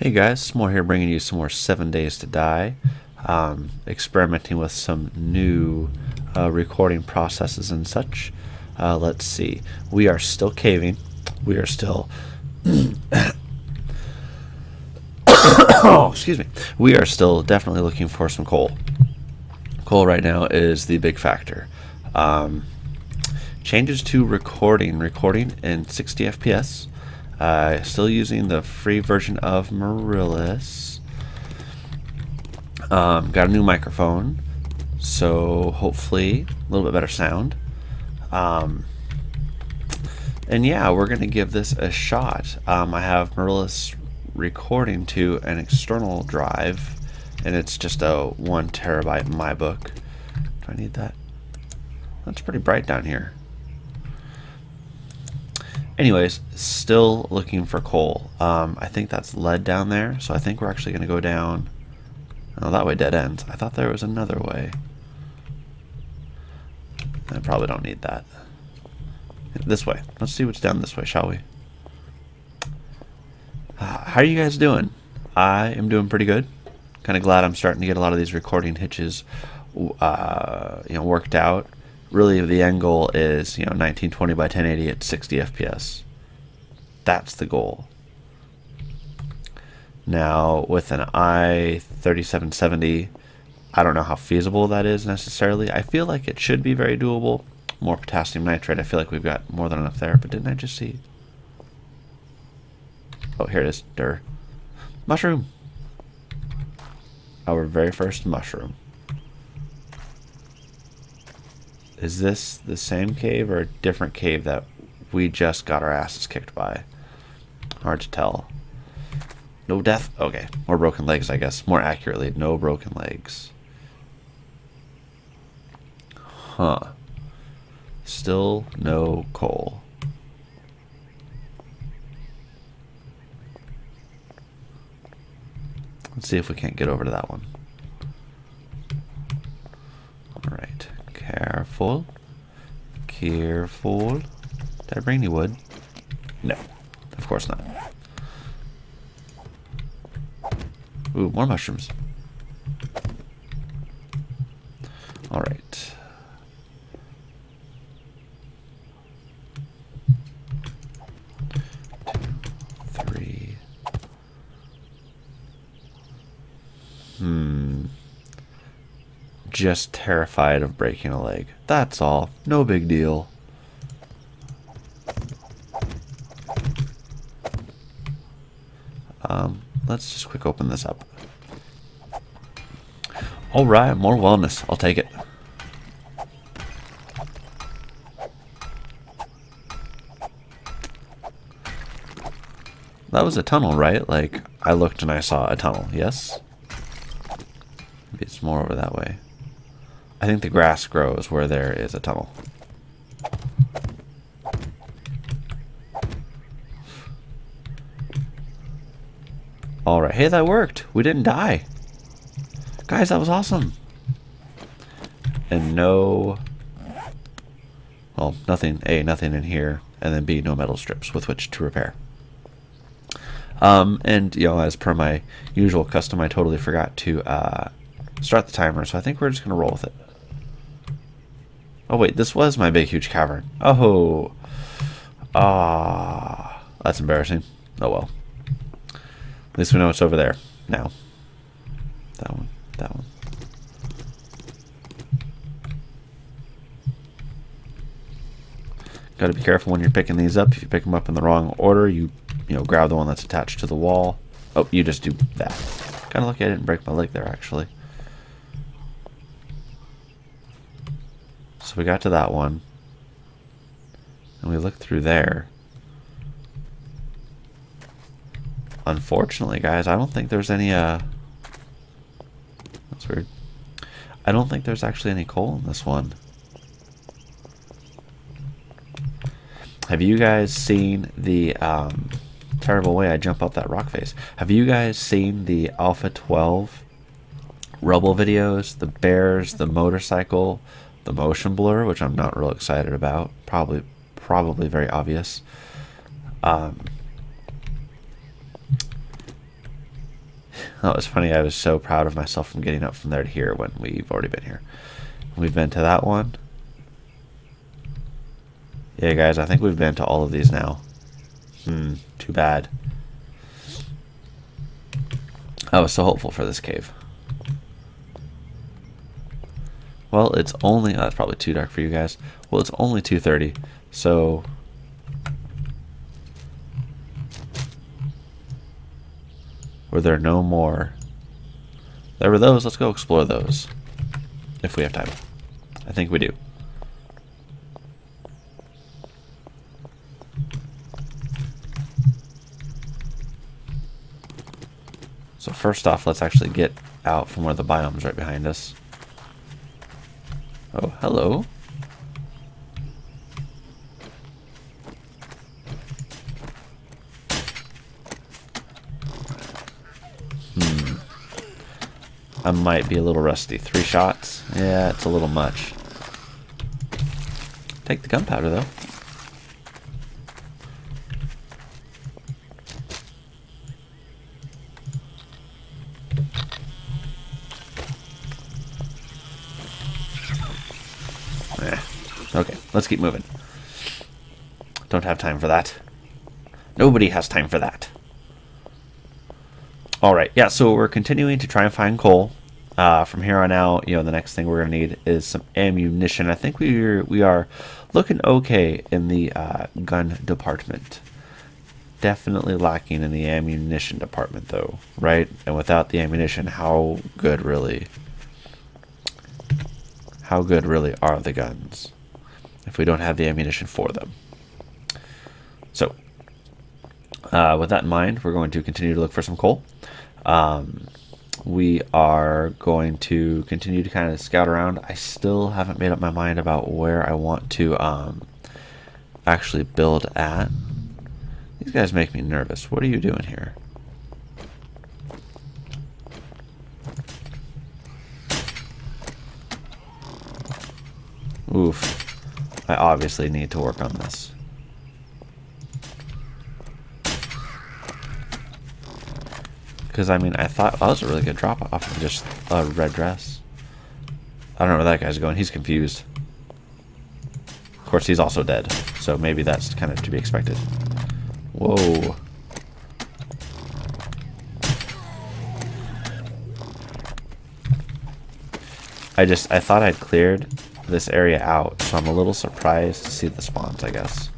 Hey guys, S'more here bringing you some more 7 Days To Die. Experimenting with some new recording processes and such. Let's see. We are still caving. We are still... oh, excuse me. We are still definitely looking for some coal. Coal right now is the big factor. Changes to recording. Recording in 60 FPS. Still using the free version of Marillis. Got a new microphone, so hopefully a little bit better sound. And yeah, we're going to give this a shot. I have Marillis recording to an external drive, and it's just a 1 terabyte MyBook. Do I need that? That's pretty bright down here. Anyways, still looking for coal. I think that's lead down there, so I think we're actually going to go down... Oh, that way dead ends. I thought there was another way. I probably don't need that. This way. Let's see what's down this way, shall we? How are you guys doing? I am doing pretty good. Kind of glad I'm starting to get a lot of these recording hitches worked out. Really, the end goal is 1920 by 1080 at 60 FPS. That's the goal. Now, with an i3770, I don't know how feasible that is necessarily. I feel like it should be very doable. More potassium nitrate. I feel like we've got more than enough there. But didn't I just see? Oh, here it is. Durr. Mushroom. Our very first mushroom. Is this the same cave or a different cave that we just got our asses kicked by? Hard to tell. No death? Okay. More broken legs, I guess. More accurately, no broken legs. Huh. Still no coal. Let's see if we can't get over to that one. Alright. Careful. Careful. Did I bring any wood? No. Of course not. Ooh, more mushrooms. Alright. Two, three. Just terrified of breaking a leg. That's all. No big deal. Let's just quick open this up. Alright, more wellness. I'll take it. That was a tunnel, right? Like, I looked and I saw a tunnel, yes? Maybe it's more over that way. I think the grass grows where there is a tunnel. Alright, hey, that worked. We didn't die. Guys, that was awesome. And no... Well, nothing. A, nothing in here. And then B, no metal strips with which to repair. And, as per my usual custom, I totally forgot to start the timer. So I think we're just going to roll with it. Oh wait, this was my big huge cavern. Oh, ah, that's embarrassing. Oh well. At least we know it's over there now. That one. That one. Got to be careful when you're picking these up. If you pick them up in the wrong order, you grab the one that's attached to the wall. Oh, you just do that. Kind of lucky I didn't break my leg there actually. So we got to that one, and we looked through there. Unfortunately, guys, I don't think there's any, that's weird. I don't think there's actually any coal in this one. Have you guys seen the, terrible way I jump up that rock face. Have you guys seen the Alpha 12 rubble videos, the bears, the motorcycle, the motion blur, which I'm not real excited about, probably very obvious. That was funny. I was so proud of myself from getting up from there to here when we've already been here. We've been to that one. Yeah, guys, I think we've been to all of these now. Too bad. I was so hopeful for this cave. Well, it's only... oh, that's probably too dark for you guys. Well, it's only 2:30, so... were there no more? There were those. Let's go explore those. If we have time. I think we do. So first off, let's actually get out from where the biome's right behind us. Oh, hello. I might be a little rusty. 3 shots? Yeah, it's a little much. Take the gunpowder, though. Okay, let's keep moving. Don't have time for that. Nobody has time for that. Alright, yeah, so we're continuing to try and find coal. From here on out, you know, the next thing we're going to need is some ammunition. I think we are looking okay in the gun department. Definitely lacking in the ammunition department, though, right? And without the ammunition, how good really... how good really are the guns if we don't have the ammunition for them? So... with that in mind, we're going to continue to look for some coal. We are going to continue to kind of scout around. I still haven't made up my mind about where I want to actually build at. These guys make me nervous. What are you doing here? Oof. I obviously need to work on this. Because, I mean, I thought that was a really good drop off of just a red dress. I don't know where that guy's going. He's confused. Of course, he's also dead. So maybe that's kind of to be expected. Whoa. I thought I'd cleared this area out. So I'm a little surprised to see the spawns, I guess.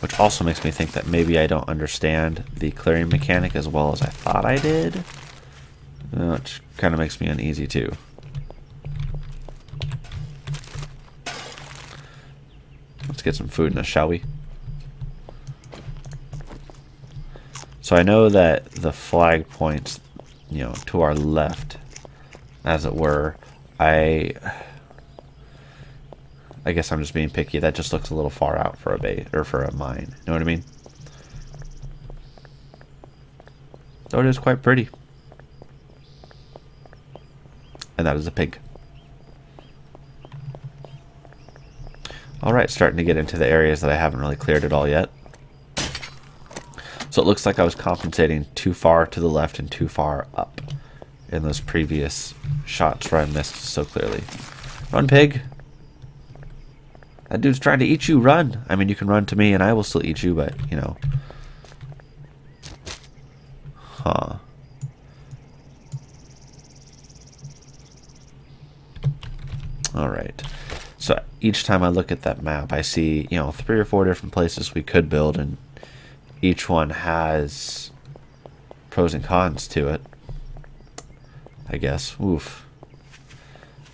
Which also makes me think that maybe I don't understand the clearing mechanic as well as I thought I did. Which kind of makes me uneasy too. Let's get some food in us, shall we? So I know that the flag points, you know, to our left, as it were. I guess I'm just being picky. That just looks a little far out for a bait or for a mine. Know what I mean? Though it is quite pretty. And that is a pig. Alright, starting to get into the areas that I haven't really cleared at all yet. So it looks like I was compensating too far to the left and too far up in those previous shots where I missed so clearly. Run, pig! That dude's trying to eat you. Run. I mean, you can run to me and I will still eat you, but, you know. Huh. Alright. So each time I look at that map, I see, you know, 3 or 4 different places we could build, and each one has pros and cons to it, I guess. Oof.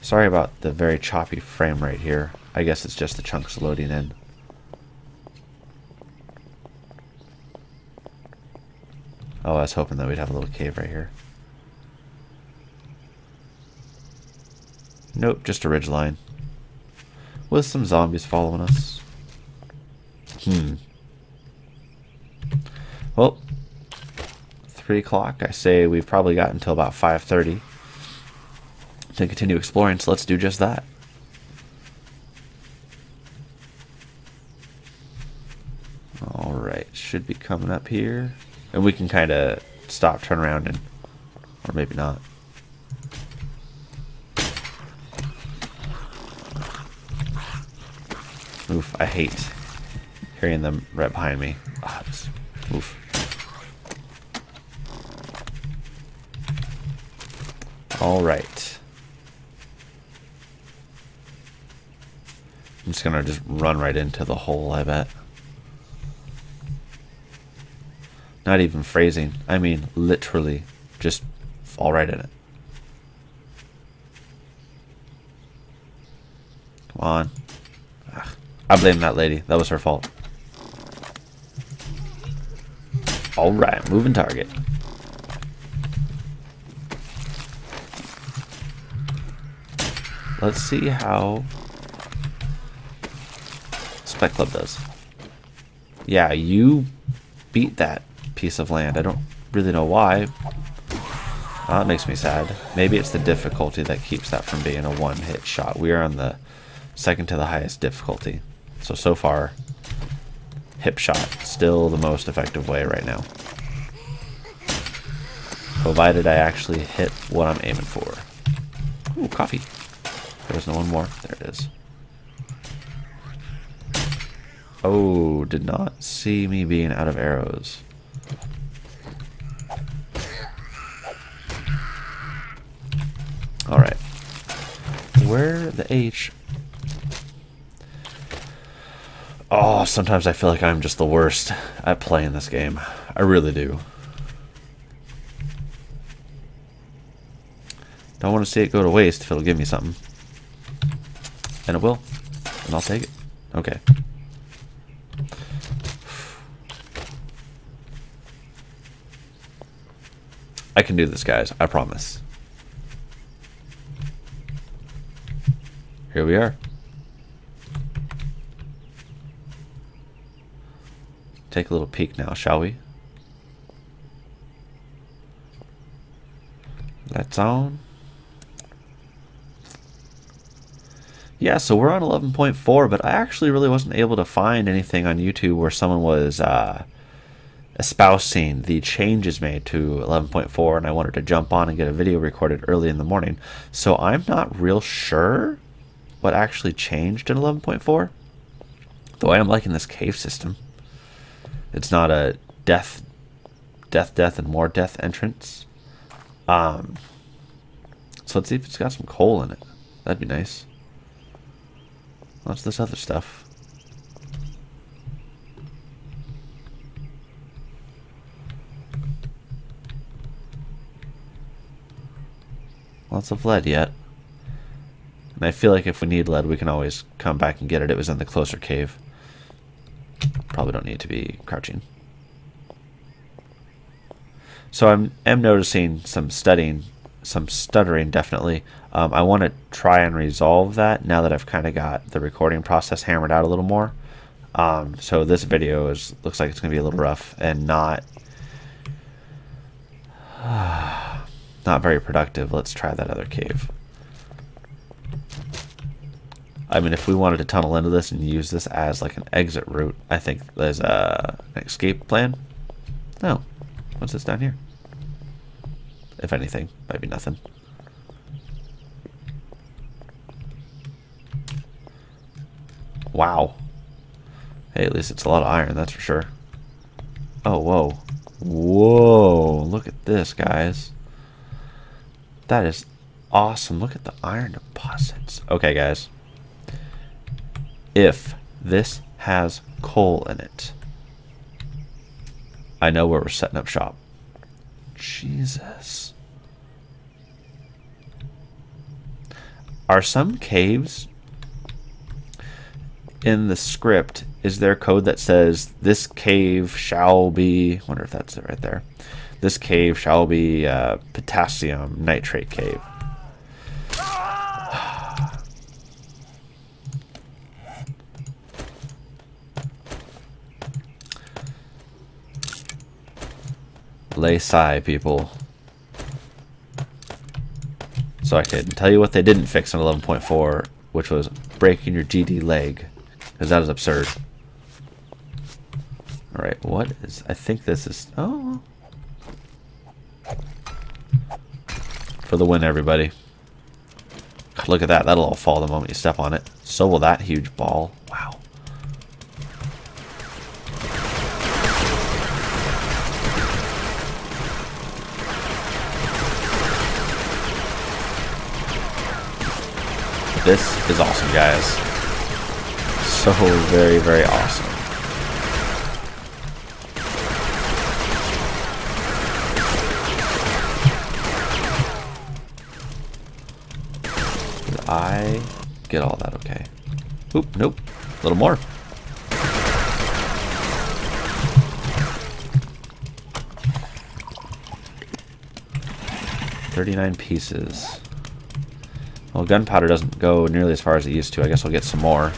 Sorry about the very choppy frame right here. I guess it's just the chunks loading in. Oh, I was hoping that we'd have a little cave right here. Nope, just a ridgeline. With some zombies following us. Well, 3 o'clock. I say we've probably got until about 5:30 to continue exploring, so let's do just that. Should be coming up here. And we can kind of stop, turn around, and or maybe not. Oof, I hate hearing them right behind me. Oh, oof. Alright. I'm just gonna just run right into the hole, I bet. Not even phrasing. I mean, literally, just fall right in it. Come on. Ugh. I blame that lady. That was her fault. Alright, moving target. Let's see how Spec Club does. Yeah, you beat that piece of land. I don't really know why. That makes me sad. Maybe it's the difficulty that keeps that from being a one-hit shot. We are on the second to the highest difficulty. So far, hip shot, still the most effective way right now. Provided I actually hit what I'm aiming for. Ooh, coffee. There's no one more. There it is. Oh, did not see me being out of arrows. Alright. Where the H... Oh, sometimes I feel like I'm just the worst at playing this game. I really do. Don't want to see it go to waste if it'll give me something. And it will. And I'll take it. Okay. I can do this, guys. I promise. Here we are. Take a little peek now, shall we? That's on. Yeah, so we're on 11.4, but I actually really wasn't able to find anything on YouTube where someone was espousing the changes made to 11.4, and I wanted to jump on and get a video recorded early in the morning. So I'm not real sure what actually changed in 11.4, though I am liking this cave system. It's not a death, and more death entrance. So let's see if it's got some coal in it. That'd be nice. What's this other stuff? Lots of lead yet. And I feel like if we need lead, we can always come back and get it. It was in the closer cave. Probably don't need to be crouching. So I'm noticing some stuttering definitely. I want to try and resolve that now that I've kind of got the recording process hammered out a little more. So this video looks like it's going to be a little rough and not very productive. Let's try that other cave. I mean, if we wanted to tunnel into this and use this as like an exit route, I think there's an escape plan. No. What's this down here? If anything, might be nothing. Wow. Hey, at least it's a lot of iron, that's for sure. Oh, whoa. Whoa, look at this, guys. That is awesome. Look at the iron deposits. Okay, guys. If this has coal in it, I know where we're setting up shop. Jesus. Are some caves in the script, is there code that says this cave shall be, I wonder if that's it right there, this cave shall be potassium nitrate cave? Lay sigh, people. So I can tell you what they didn't fix in 11.4, which was breaking your GD leg, because that is absurd. All right, what is, I think this is, oh. For the win, everybody. Look at that, that'll all fall the moment you step on it. So will that huge ball, wow. This is awesome, guys. So very, very awesome. Did I get all that okay? Oop, nope. A little more. $39 pieces. Well, gunpowder doesn't go nearly as far as it used to. I guess I'll get some more.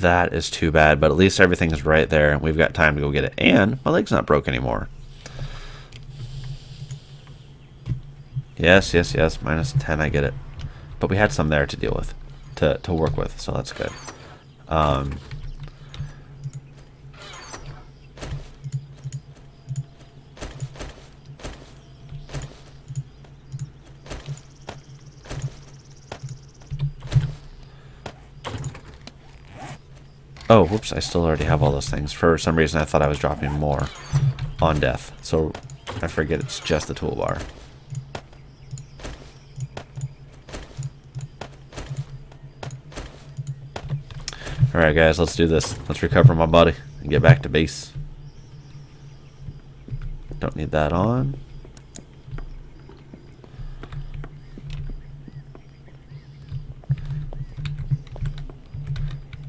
That is too bad, but at least everything's right there and we've got time to go get it, and my leg's not broke anymore. Yes, yes, yes, minus 10, I get it, but we had some there to deal with, to work with, so that's good. Oh, whoops, I still already have all those things. For some reason, I thought I was dropping more on death. So I forget it's just the toolbar. All right, guys, let's do this. Let's recover my body and get back to base. Don't need that on.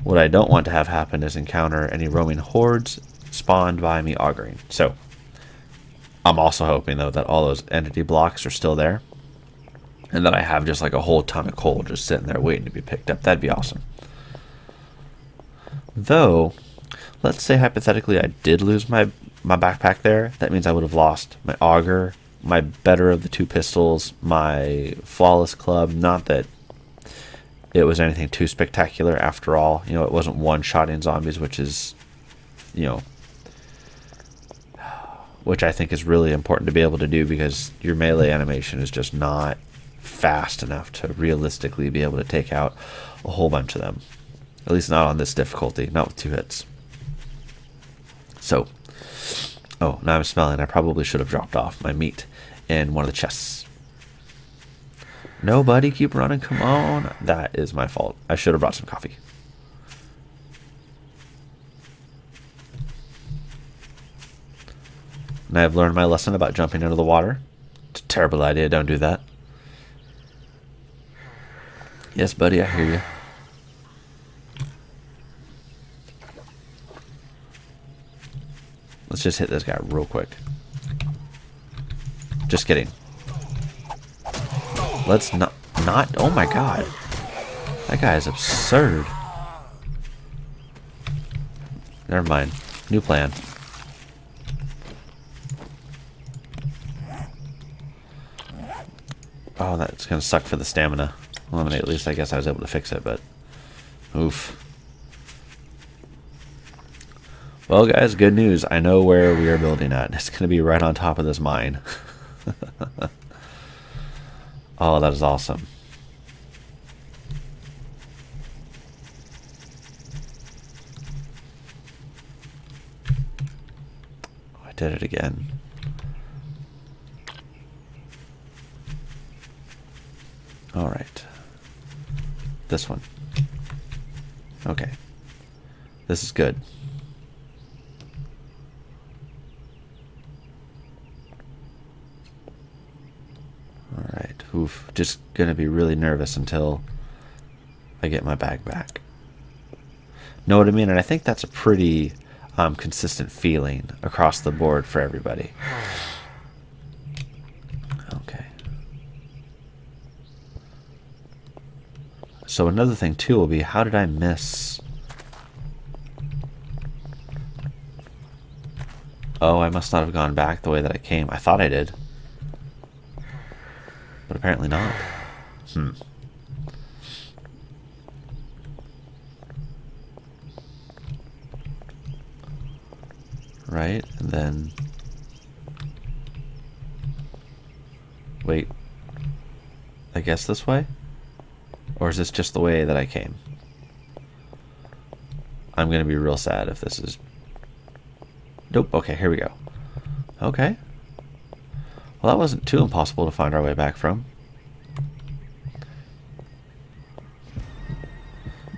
What I don't want to have happen is encounter any roaming hordes spawned by me augering. So, I'm also hoping, though, that all those entity blocks are still there. And that I have just like a whole ton of coal just sitting there waiting to be picked up. That'd be awesome. Though, let's say hypothetically I did lose my backpack there. That means I would have lost my auger, my better of the two pistols, my flawless club. Not that it was anything too spectacular after all. You know, it wasn't one-shotting zombies, which is, you know, which I think is really important to be able to do because your melee animation is just not fast enough to realistically be able to take out a whole bunch of them. At least not on this difficulty, not with two hits. So, oh, now I'm smelling. I probably should have dropped off my meat in one of the chests. No, buddy, keep running. Come on. That is my fault. I should have brought some coffee. And I have learned my lesson about jumping into the water. It's a terrible idea. Don't do that. Yes, buddy, I hear you. Let's just hit this guy real quick. Just kidding. Let's not, oh my god. That guy is absurd. Never mind, new plan. Oh, that's gonna suck for the stamina. Well, I mean, at least I guess I was able to fix it, but oof. Well guys, good news. I know where we are building at. It's gonna be right on top of this mine. Oh, that is awesome. Oh, I did it again. All right. This one. Okay. This is good. Alright, oof, just gonna be really nervous until I get my bag back. Know what I mean? And I think that's a pretty consistent feeling across the board for everybody. So another thing too will be, how did I miss? Oh, I must not have gone back the way that I came. I thought I did, but apparently not. Right, and then... Wait. I guess this way? Or is this just the way that I came? I'm gonna be real sad if this is... Nope, okay, here we go. Okay. Well, that wasn't too impossible to find our way back from.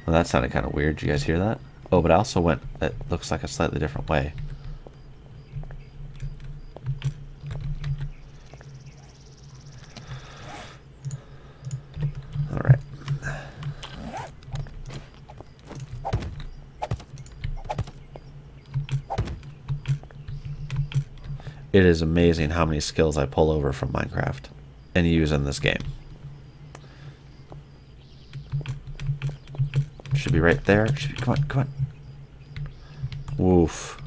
Well, that sounded kind of weird. Did you guys hear that? Oh, but I also went... It looks like a slightly different way. It is amazing how many skills I pull over from Minecraft and use in this game. Should be right there. Should be, come on, come on. Woof.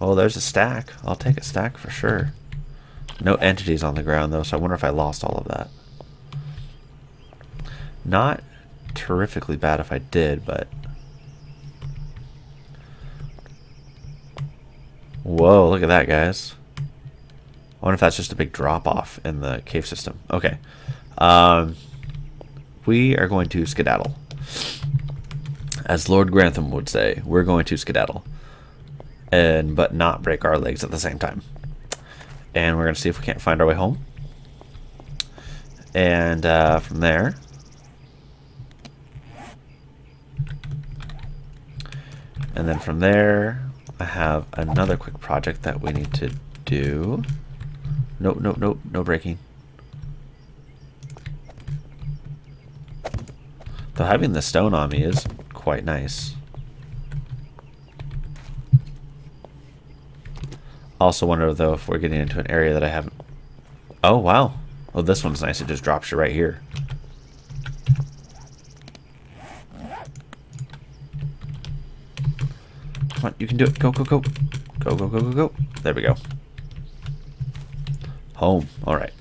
Oh, there's a stack. I'll take a stack for sure. No entities on the ground though, so I wonder if I lost all of that. Not terrifically bad if I did, but... Whoa, look at that, guys. I wonder if that's just a big drop-off in the cave system. Okay. We are going to skedaddle. As Lord Grantham would say, we're going to skedaddle. But not break our legs at the same time. And we're going to see if we can't find our way home. And from there... And then from there... I have another quick project that we need to do. Nope, nope, nope, no breaking. Though having the stone on me is quite nice. Also wonder though if we're getting into an area that I haven't... Oh wow, oh this one's nice, it just drops you right here. Come on, you can do it. Go, go, go. Go, go, go, go, go. There we go. Home. All right.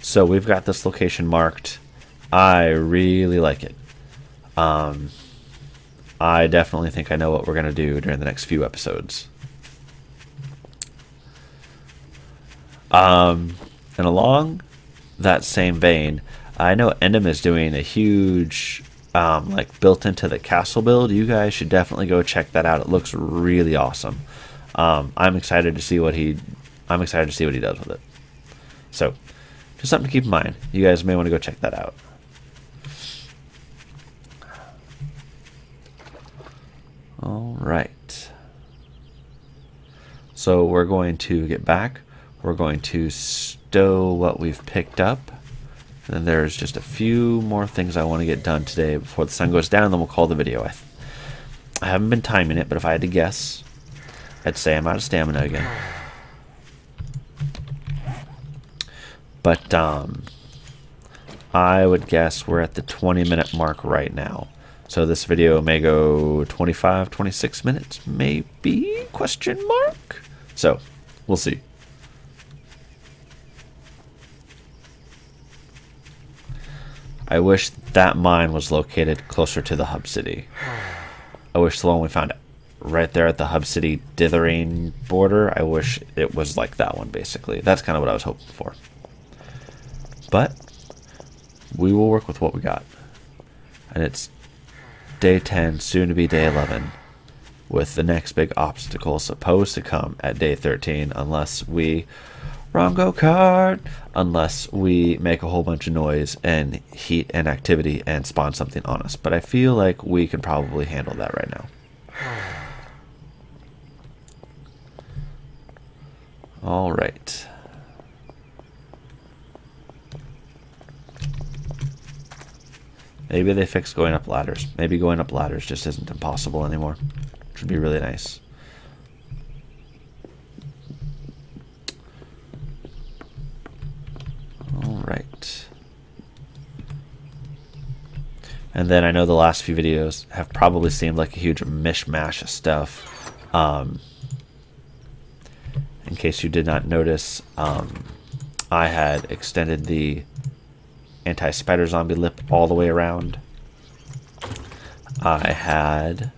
So we've got this location marked. I really like it. I definitely think I know what we're going to do during the next few episodes. And along that same vein, I know Endem is doing a huge... like built into the castle build. You guys should definitely go check that out. It looks really awesome. I'm excited to see what he does with it. So just something to keep in mind. You guys may want to go check that out. All right, so we're going to get back, we're going to stow what we've picked up. And there's just a few more things I want to get done today before the sun goes down, then we'll call the video. I haven't been timing it, but if I had to guess, I'd say I'm out of stamina again. But I would guess we're at the 20-minute mark right now. So this video may go 25, 26 minutes, maybe? Question mark? So we'll see. I wish that mine was located closer to the hub city. I wish the one we found right there at the hub city dithering border, I wish it was like that one, basically. That's kind of what I was hoping for. But we will work with what we got. And it's day 10, soon to be day 11, with the next big obstacle supposed to come at day 13, unless we... Wrong go-kart! Unless we make a whole bunch of noise and heat and activity and spawn something on us. But I feel like we can probably handle that right now. Alright. Maybe they fixed going up ladders. Maybe going up ladders just isn't impossible anymore. Which would be really nice. right. And then I know the last few videos have probably seemed like a huge mishmash of stuff. In case you did not notice, I had extended the anti-spider zombie lip all the way around. I had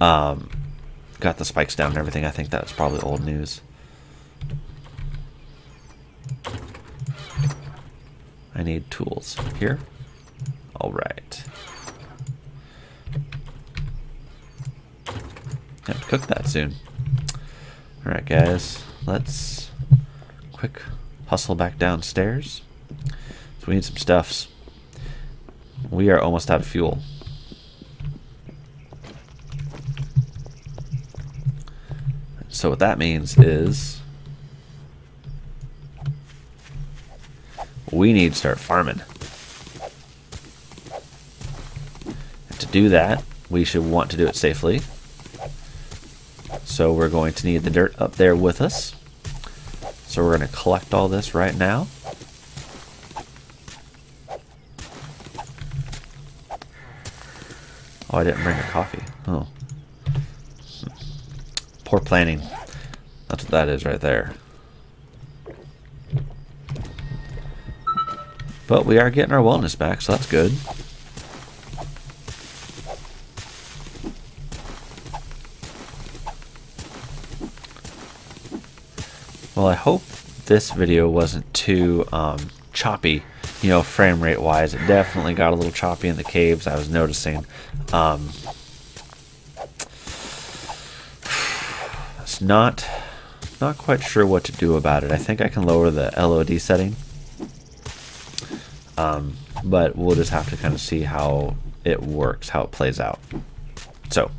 got the spikes down and everything. I think that was probably old news. I need tools here. All right. I have to cook that soon. All right, guys. Let's quick hustle back downstairs. So we need some stuffs. We are almost out of fuel. So what that means is we need to start farming. And to do that, we should want to do it safely. So we're going to need the dirt up there with us. So we're going to collect all this right now. Oh, I didn't bring a coffee. Oh. Poor planning. That's what that is right there. But we are getting our wellness back, so that's good. Well, I hope this video wasn't too choppy, you know, frame rate wise. It definitely got a little choppy in the caves, I was noticing. It's not quite sure what to do about it. I think I can lower the LOD setting. But we'll just have to kind of see how it works, how it plays out. So,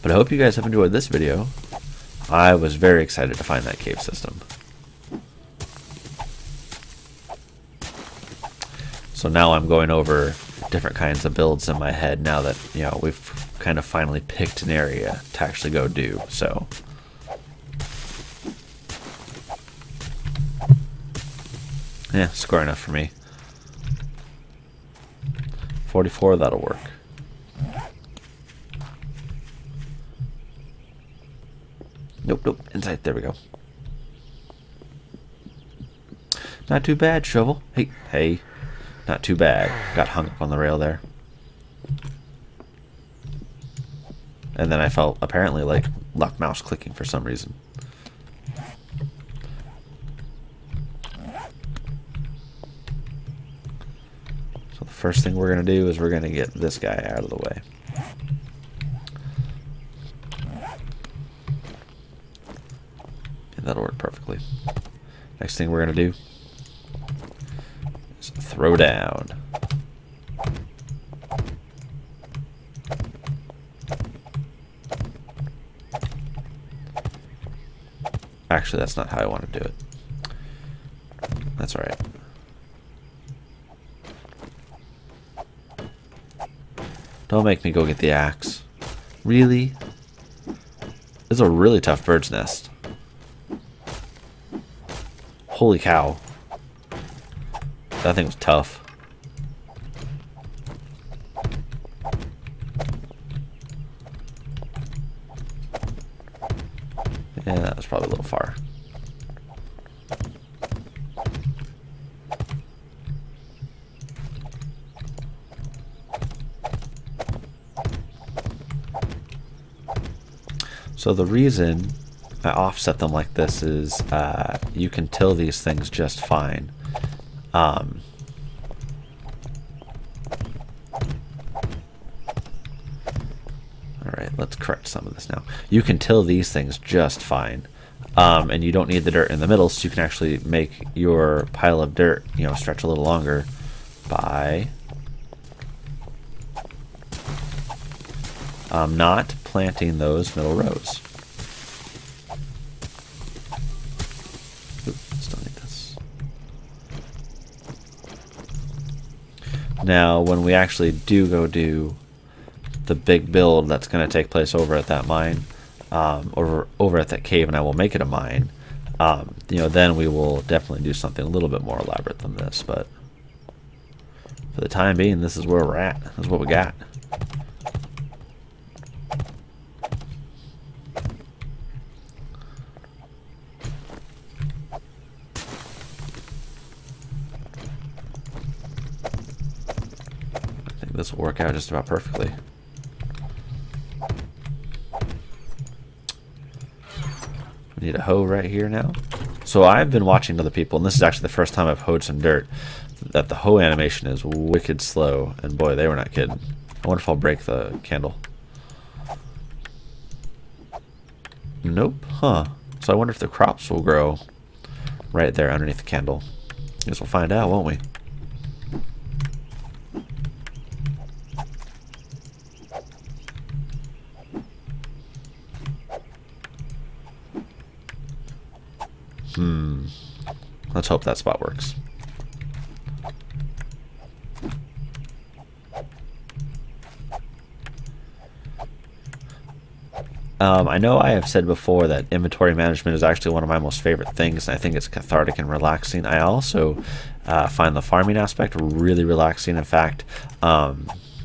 but I hope you guys have enjoyed this video. I was very excited to find that cave system. So now I'm going over different kinds of builds in my head now that, you know, we've kind of finally picked an area to actually go do, so. Yeah, square enough for me. 44, that'll work. Nope, inside, there we go. Not too bad, shovel. Hey, not too bad. Got hung up on the rail there. And then I felt, apparently, like, left mouse clicking for some reason. First thing we're going to do is we're going to get this guy out of the way. And that'll work perfectly. Next thing we're going to do is throw down. Actually, that's not how I want to do it. That's all right. Don't make me go get the axe. Really? This is a really tough bird's nest. Holy cow. That thing was tough. Yeah, that was probably a little far. So the reason I offset them like this is you can till these things just fine. All right, let's correct some of this now. You can till these things just fine, and you don't need the dirt in the middle, so you can actually make your pile of dirt, you know, stretch a little longer by not planting those middle rows. Oop, still need this. Now, when we actually do go do the big build that's going to take place over at that mine, over at that cave, and I will make it a mine, you know, then we will definitely do something a little bit more elaborate than this, but for the time being, this is where we're at. This is what we got. I think this will work out just about perfectly. Need a hoe right here now. So I've been watching other people, and this is actually the first time I've hoed some dirt, that the hoe animation is wicked slow, and boy, they were not kidding. I wonder if I'll break the candle. Nope, huh. So I wonder if the crops will grow right there underneath the candle. Guess we'll find out, won't we? Let's hope that spot works. I know I have said before that inventory management is actually one of my most favorite things, and I think it's cathartic and relaxing. I also find the farming aspect really relaxing. In fact,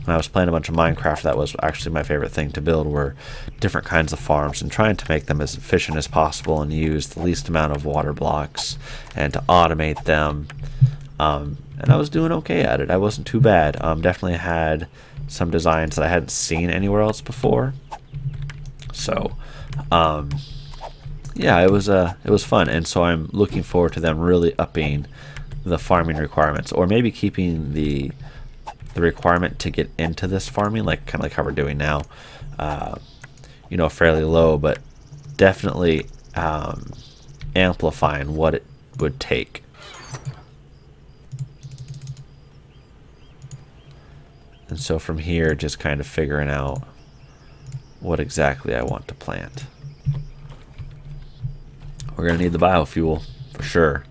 when I was playing a bunch of Minecraft, that was actually my favorite thing to build, were different kinds of farms and trying to make them as efficient as possible and use the least amount of water blocks and to automate them. And I was doing okay at it. I wasn't too bad. Definitely had some designs that I hadn't seen anywhere else before. So, yeah, it was fun. And so I'm looking forward to them really upping the farming requirements, or maybe keeping the requirement to get into this farming, like kind of like how we're doing now, you know, fairly low, but definitely amplifying what it would take. And so from here, just kind of figuring out what exactly I want to plant. We're gonna need the biofuel for sure.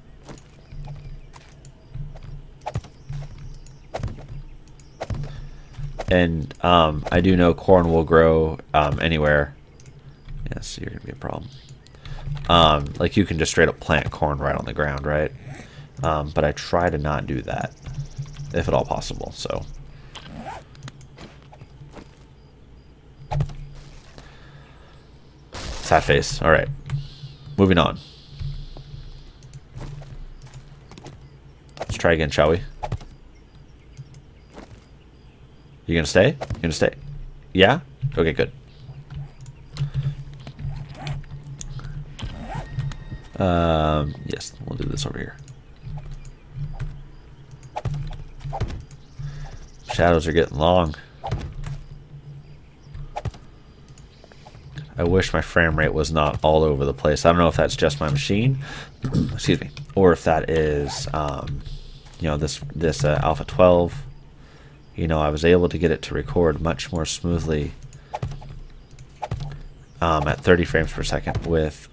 And I do know corn will grow anywhere. Yes, you're gonna be a problem. Like you can just straight up plant corn right on the ground, right? But I try to not do that, if at all possible. So sad face. All right, moving on. Let's try again, shall we? You gonna stay? You gonna stay? Yeah? Okay, good. Yes, we'll do this over here. Shadows are getting long. I wish my frame rate was not all over the place. I don't know if that's just my machine, excuse me, or if that is, you know, this Alpha 12. You know, I was able to get it to record much more smoothly at 30 frames per second with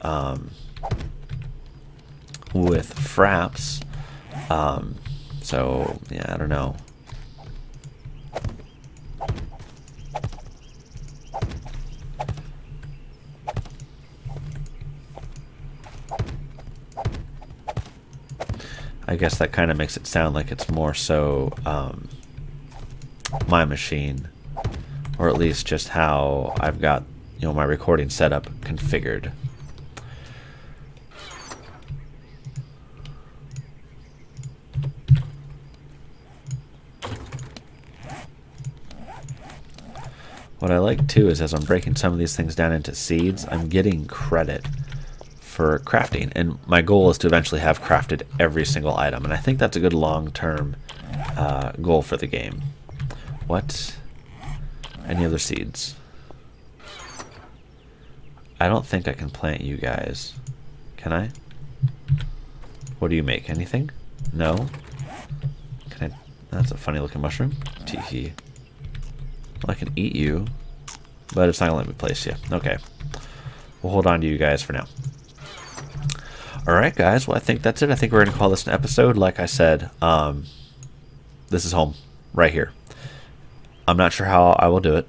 fraps. So yeah, I don't know. I guess that kind of makes it sound like it's more so my machine, or at least just how I've got, you know, my recording setup configured. What I like too is as I'm breaking some of these things down into seeds, I'm getting credit for crafting, and my goal is to eventually have crafted every single item, and I think that's a good long-term goal for the game. What? Any other seeds? I don't think I can plant you guys. Can I? What do you make? Anything? No? Can I? That's a funny looking mushroom. Teehee. Well, I can eat you, but it's not gonna let me place you. Okay. We'll hold on to you guys for now. Alright guys, well I think that's it. I think we're gonna call this an episode. Like I said, this is home. Right here. I'm not sure how I will do it.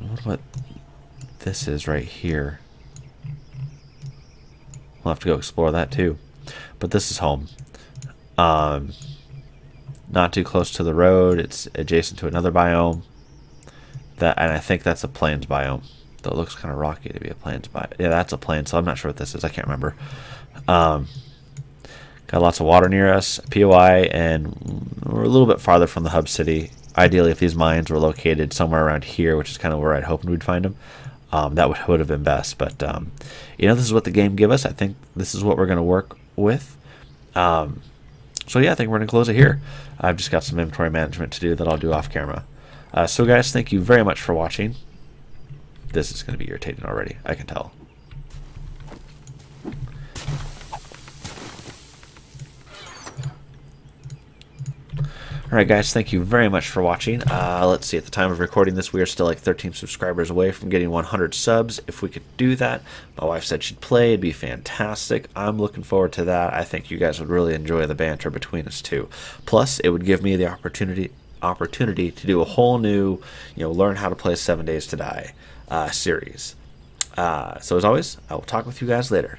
I wonder what this is right here. We'll have to go explore that too. But this is home. Not too close to the road. It's adjacent to another biome. And I think that's a plains biome. Though it looks kind of rocky to be a plains biome. Yeah, that's a plains, so I'm not sure what this is. I can't remember. Got lots of water near us, POI, and we're a little bit farther from the hub city. Ideally, if these mines were located somewhere around here, which is kind of where I'd hoped we'd find them, that would have been best. But, you know, this is what the game gave us. I think this is what we're going to work with. So, yeah, I think we're going to close it here. I've just got some inventory management to do that I'll do off camera. So, guys, thank you very much for watching. This is going to be irritating already. I can tell. Alright guys, thank you very much for watching. Let's see, at the time of recording this, we are still like 13 subscribers away from getting 100 subs. If we could do that, my wife said she'd play, it'd be fantastic. I'm looking forward to that. I think you guys would really enjoy the banter between us two. Plus, it would give me the opportunity to do a whole new, you know, learn how to play 7 Days to Die series. So as always, I will talk with you guys later.